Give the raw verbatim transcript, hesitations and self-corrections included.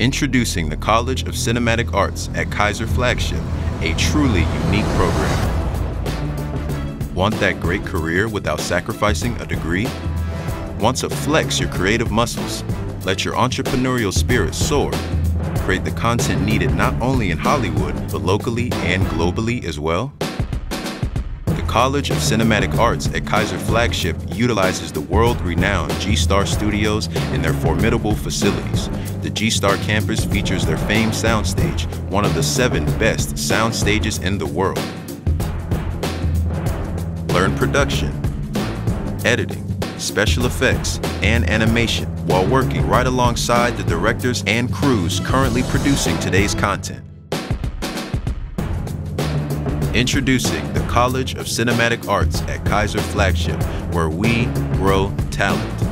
Introducing the College of Cinematic Arts at Keiser Flagship, a truly unique program. Want that great career without sacrificing a degree? Want to flex your creative muscles? Let your entrepreneurial spirit soar. Create the content needed not only in Hollywood, but locally and globally as well. The College of Cinematic Arts at Keiser Flagship utilizes the world-renowned G-Star Studios in their formidable facilities. The G-Star campus features their famed soundstage, one of the seven best sound stages in the world. Learn production, editing, special effects, and animation while working right alongside the directors and crews currently producing today's content. Introducing the College of Cinematic Arts at Keiser Flagship, where we grow talent.